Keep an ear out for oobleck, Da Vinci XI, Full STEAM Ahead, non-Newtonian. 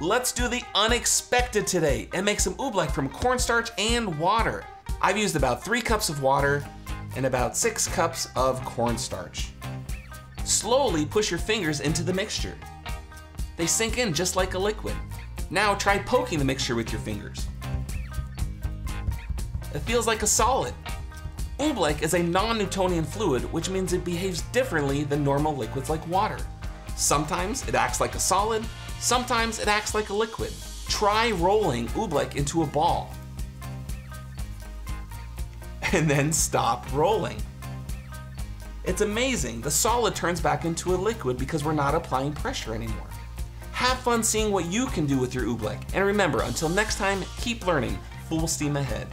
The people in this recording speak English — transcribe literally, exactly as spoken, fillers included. Let's do the unexpected today and make some oobleck from cornstarch and water. I've used about three cups of water and about six cups of cornstarch. Slowly push your fingers into the mixture. They sink in just like a liquid. Now try poking the mixture with your fingers. It feels like a solid. Oobleck is a non-Newtonian fluid, which means it behaves differently than normal liquids like water. Sometimes it acts like a solid, sometimes it acts like a liquid. Try rolling oobleck into a ball. And then stop rolling. It's amazing, the solid turns back into a liquid because we're not applying pressure anymore. Have fun seeing what you can do with your oobleck. And remember, until next time, keep learning, full steam ahead.